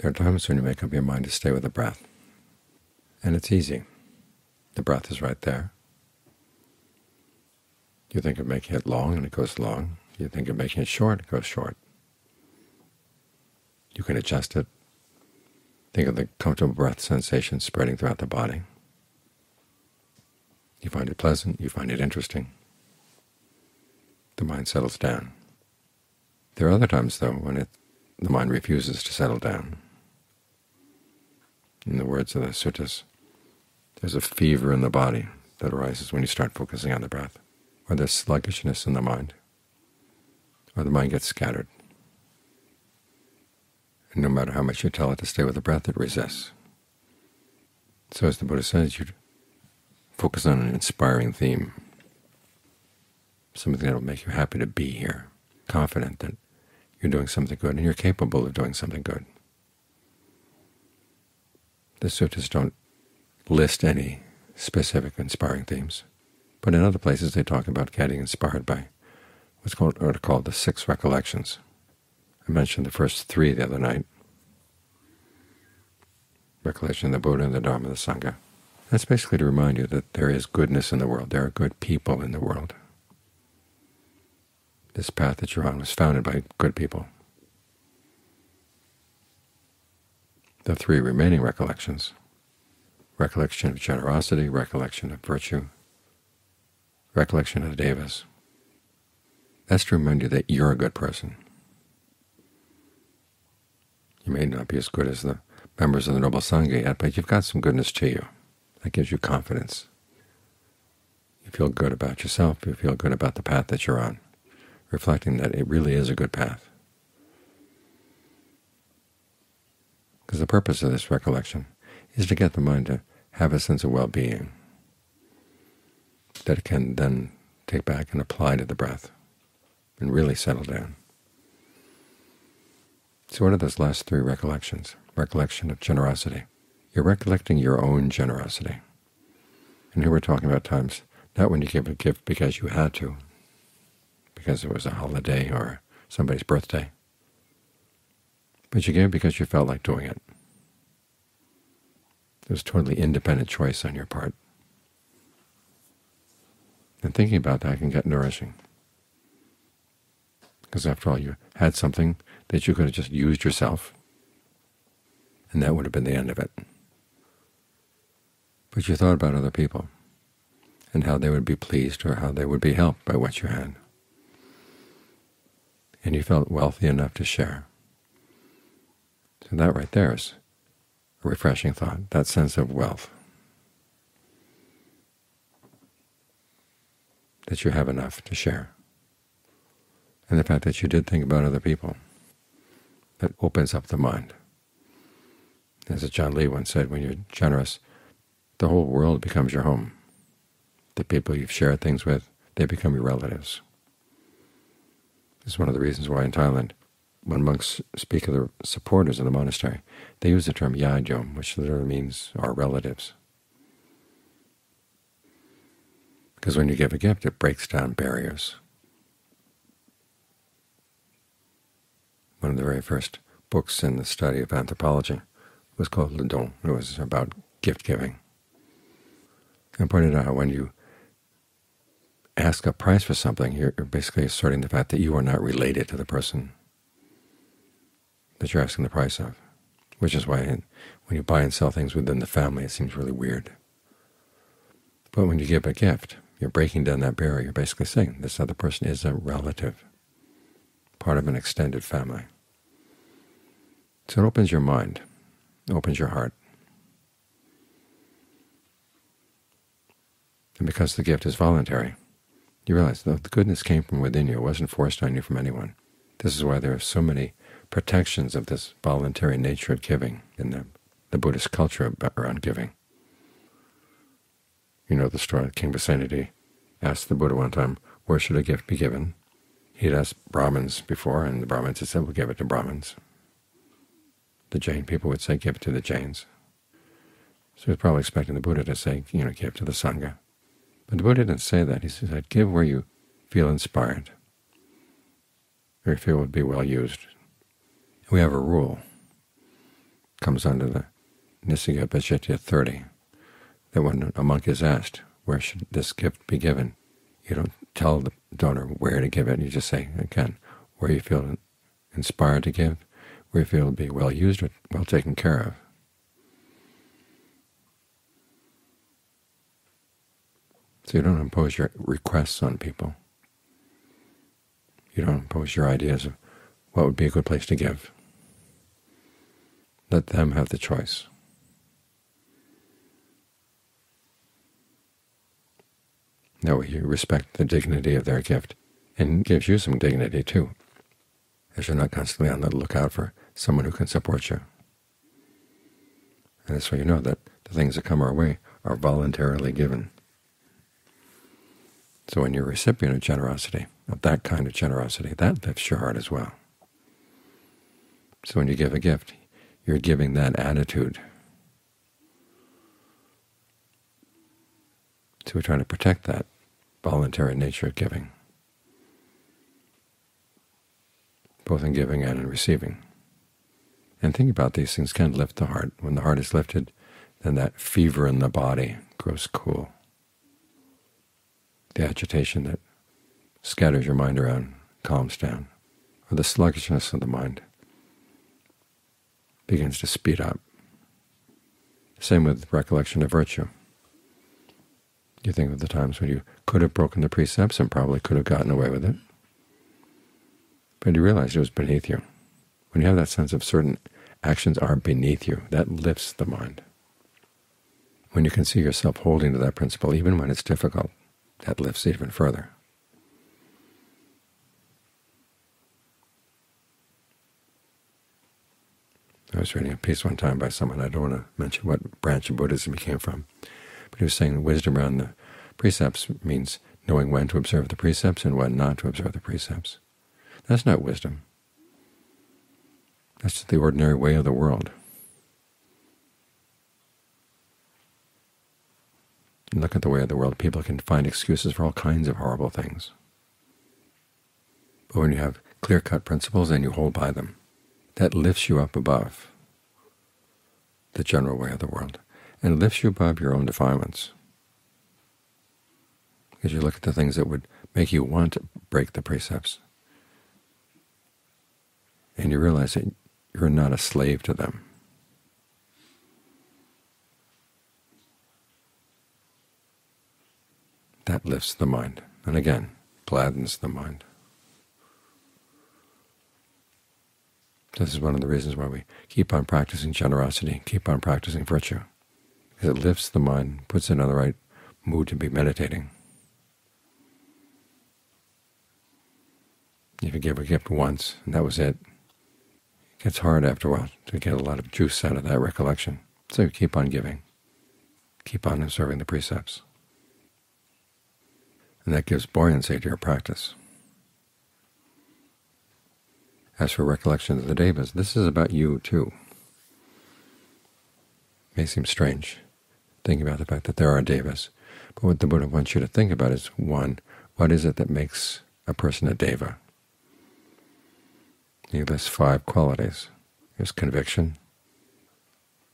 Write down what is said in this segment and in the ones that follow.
There are times when you make up your mind to stay with the breath, and it's easy. The breath is right there. You think of making it long, and it goes long. You think of making it short, it goes short. You can adjust it. Think of the comfortable breath sensation spreading throughout the body. You find it pleasant, you find it interesting. The mind settles down. There are other times, though, when the mind refuses to settle down. In the words of the suttas, there's a fever in the body that arises when you start focusing on the breath, or there's sluggishness in the mind, or the mind gets scattered. And no matter how much you tell it to stay with the breath, it resists. So as the Buddha says, you focus on an inspiring theme, something that will make you happy to be here, confident that you're doing something good and you're capable of doing something good. The suttas don't list any specific inspiring themes, but in other places they talk about getting inspired by what are called the six recollections. I mentioned the first three the other night: recollection of the Buddha, and the Dharma, and the Sangha. That's basically to remind you that there is goodness in the world, there are good people in the world. This path that you're on was founded by good people. The three remaining recollections: recollection of generosity, recollection of virtue, recollection of the devas. That's to remind you that you're a good person. You may not be as good as the members of the Noble Sangha yet, but you've got some goodness to you. That gives you confidence. You feel good about yourself, you feel good about the path that you're on, reflecting that it really is a good path. Because the purpose of this recollection is to get the mind to have a sense of well-being that it can then take back and apply to the breath and really settle down. So what are those last three recollections? Recollection of generosity. You're recollecting your own generosity. And here we're talking about times, not when you give a gift because you had to, because it was a holiday or somebody's birthday, but you gave because you felt like doing it. It was a totally independent choice on your part. And thinking about that can get nourishing, because after all, you had something that you could have just used yourself, and that would have been the end of it. But you thought about other people and how they would be pleased or how they would be helped by what you had. And you felt wealthy enough to share. So that right there is a refreshing thought, that sense of wealth, that you have enough to share. And the fact that you did think about other people, that opens up the mind. As John Lee once said, when you're generous, the whole world becomes your home. The people you've shared things with, they become your relatives. It's one of the reasons why in Thailand, when monks speak of the supporters of the monastery, they use the term yayom, which literally means our relatives. Because when you give a gift, it breaks down barriers. One of the very first books in the study of anthropology was called Le Don. It was about gift-giving, and pointed out how when you ask a price for something, you're basically asserting the fact that you are not related to the person that you're asking the price of, which is why when you buy and sell things within the family, it seems really weird. But when you give a gift, you're breaking down that barrier. You're basically saying this other person is a relative, part of an extended family. So it opens your mind, it opens your heart. And because the gift is voluntary, you realize that the goodness came from within you. It wasn't forced on you from anyone. This is why there are so many protections of this voluntary nature of giving in the Buddhist culture around giving. You know the story of King Pasenadi asked the Buddha one time, where should a gift be given? He'd asked Brahmins before, and the Brahmins had said, we'll give it to Brahmins. The Jain people would say, give it to the Jains. So he was probably expecting the Buddha to say, give to the Sangha. But the Buddha didn't say that. He said, give where you feel inspired, where you feel would be well used. We have a rule comes under the Nissaggiya Pācittiya 30, that when a monk is asked, where should this gift be given, you don't tell the donor where to give it. You just say, again, where you feel inspired to give, where you feel it'll be well used or well taken care of. So you don't impose your requests on people. You don't impose your ideas of what would be a good place to give. Let them have the choice. That way you respect the dignity of their gift, and gives you some dignity too, as you're not constantly on the lookout for someone who can support you. And that's why you know that the things that come our way are voluntarily given. So when you're a recipient of generosity, of that kind of generosity, that lifts your heart as well. So when you give a gift, you're giving that attitude. So we're trying to protect that voluntary nature of giving, both in giving and in receiving. And think about these things can lift the heart. When the heart is lifted, then that fever in the body grows cool. The agitation that scatters your mind around calms down, or the sluggishness of the mind begins to speed up. Same with recollection of virtue. You think of the times when you could have broken the precepts and probably could have gotten away with it, but you realize it was beneath you. When you have that sense of certain actions are beneath you, that lifts the mind. When you can see yourself holding to that principle, even when it's difficult, that lifts even further. I was reading a piece one time by someone, I don't want to mention what branch of Buddhism he came from, but he was saying wisdom around the precepts means knowing when to observe the precepts and when not to observe the precepts. That's not wisdom. That's just the ordinary way of the world. And look at the way of the world. People can find excuses for all kinds of horrible things. But when you have clear-cut principles and you hold by them, that lifts you up above the general way of the world, and lifts you above your own defilements. Because you look at the things that would make you want to break the precepts, and you realize that you're not a slave to them. That lifts the mind, and again, gladdens the mind. This is one of the reasons why we keep on practicing generosity, keep on practicing virtue, because it lifts the mind, puts it in the right mood to be meditating. If you give a gift once and that was it, it gets hard after a while to get a lot of juice out of that recollection. So you keep on giving, keep on observing the precepts, and that gives buoyancy to your practice. As for recollection of the Devas, this is about you too. It may seem strange thinking about the fact that there are Devas, but what the Buddha wants you to think about is, one, what is it that makes a person a Deva? He lists 5 qualities. There's conviction,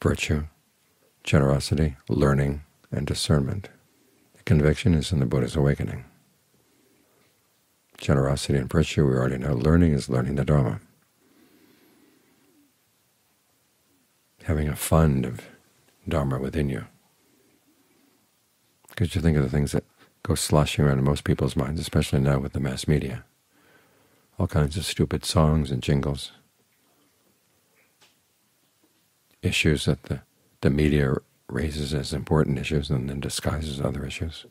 virtue, generosity, learning, and discernment. The conviction is in the Buddha's awakening. Generosity and virtue we already know. Learning is learning the Dharma. Having a fund of Dharma within you. Because you think of the things that go sloshing around in most people's minds, especially now with the mass media. All kinds of stupid songs and jingles. Issues that the media raises as important issues and then disguises other issues.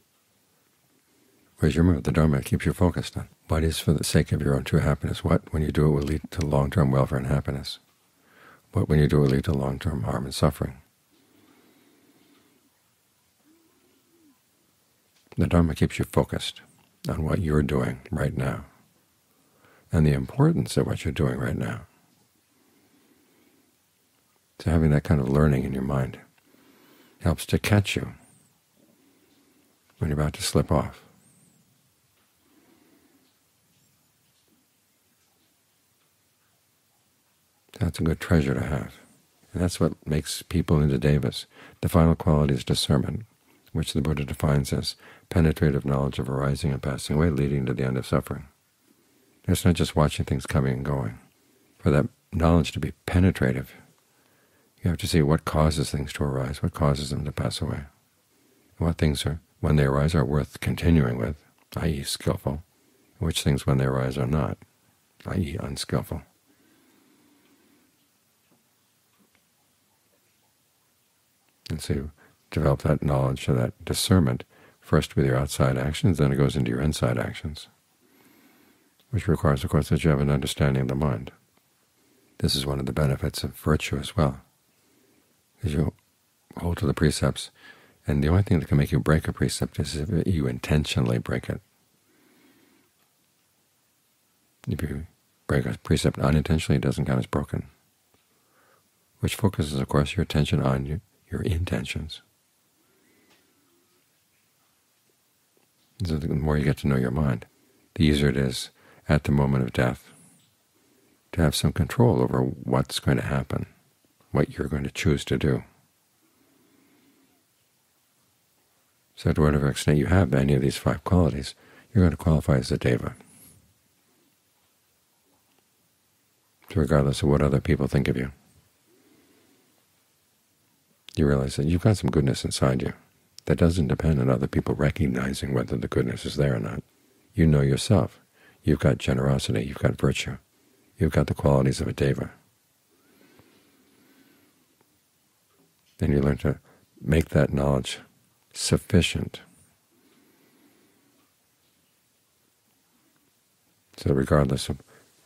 Whereas you remember the Dharma keeps you focused on what is for the sake of your own true happiness. What, when you do it, will lead to long-term welfare and happiness. What, when you do it, will lead to long-term harm and suffering. The Dharma keeps you focused on what you're doing right now and the importance of what you're doing right now. So having that kind of learning in your mind helps to catch you when you're about to slip off. That's a good treasure to have. And that's what makes people into devas. The final quality is discernment, which the Buddha defines as penetrative knowledge of arising and passing away, leading to the end of suffering. It's not just watching things coming and going. For that knowledge to be penetrative, you have to see what causes things to arise, what causes them to pass away, what things are, when they arise, are worth continuing with, i.e. skillful, which things when they arise are not, i.e. unskillful. And so you develop that knowledge or that discernment first with your outside actions, then it goes into your inside actions, which requires, of course, that you have an understanding of the mind. This is one of the benefits of virtue as well, is you hold to the precepts, and the only thing that can make you break a precept is if you intentionally break it. If you break a precept unintentionally, it doesn't count as broken, which focuses, of course, your attention on your intentions. So the more you get to know your mind, the easier it is at the moment of death to have some control over what's going to happen, what you're going to choose to do. So to whatever extent you have any of these five qualities, you're going to qualify as a deva. So regardless of what other people think of you, you realize that you've got some goodness inside you that doesn't depend on other people recognizing whether the goodness is there or not. You know yourself. You've got generosity. You've got virtue. You've got the qualities of a deva. Then you learn to make that knowledge sufficient, so regardless of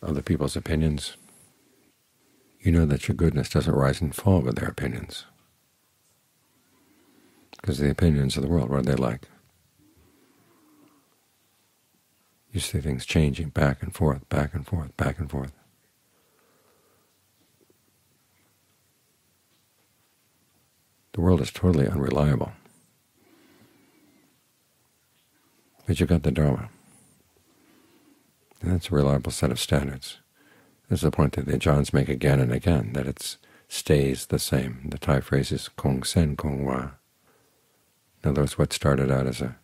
other people's opinions, you know that your goodness doesn't rise and fall with their opinions, because the opinions of the world, what are they like? You see things changing back and forth, back and forth, back and forth. The world is totally unreliable. But you've got the Dharma, and that's a reliable set of standards. This is the point that the Ajaans make again and again, that it stays the same. The Thai phrase is "kong sen kong wa." In other words, what started out as a,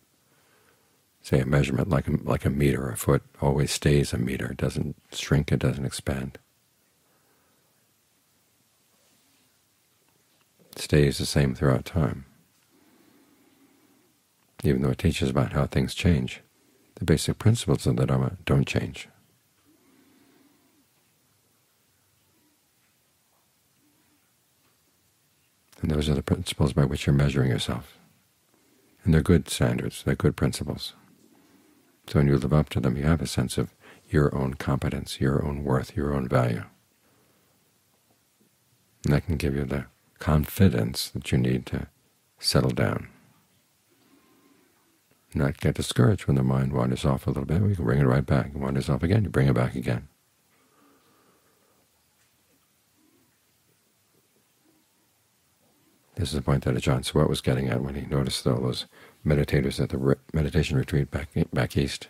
say, a measurement like a meter or a foot, always stays a meter. It doesn't shrink. It doesn't expand. It stays the same throughout time. Even though it teaches about how things change, the basic principles of the Dharma don't change. And those are the principles by which you're measuring yourself. And they're good standards, they're good principles. So when you live up to them, you have a sense of your own competence, your own worth, your own value. And that can give you the confidence that you need to settle down. Not get discouraged when the mind wanders off a little bit. You can bring it right back. It wanders off again, you bring it back again. This is the point that John Swett was getting at when he noticed all those meditators at the meditation retreat back east.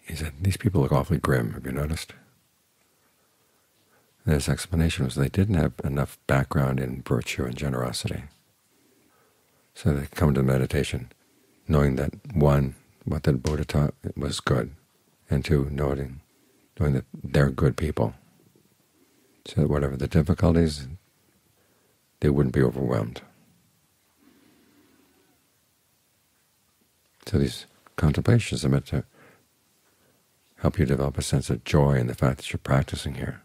He said, "These people look awfully grim, have you noticed?" And his explanation was they didn't have enough background in virtue and generosity. So they come to meditation knowing that, one, what the Buddha taught was good, and two, knowing that they're good people, so that whatever the difficulties, they wouldn't be overwhelmed. So these contemplations are meant to help you develop a sense of joy in the fact that you're practicing here,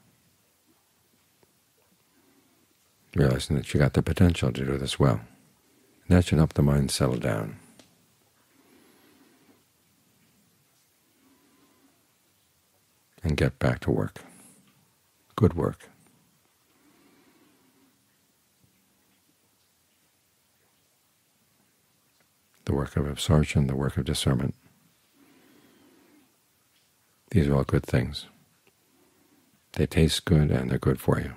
realizing that you got the potential to do this well. And that should help the mind settle down. And get back to work, good work. The work of absorption, the work of discernment. These are all good things. They taste good and they're good for you.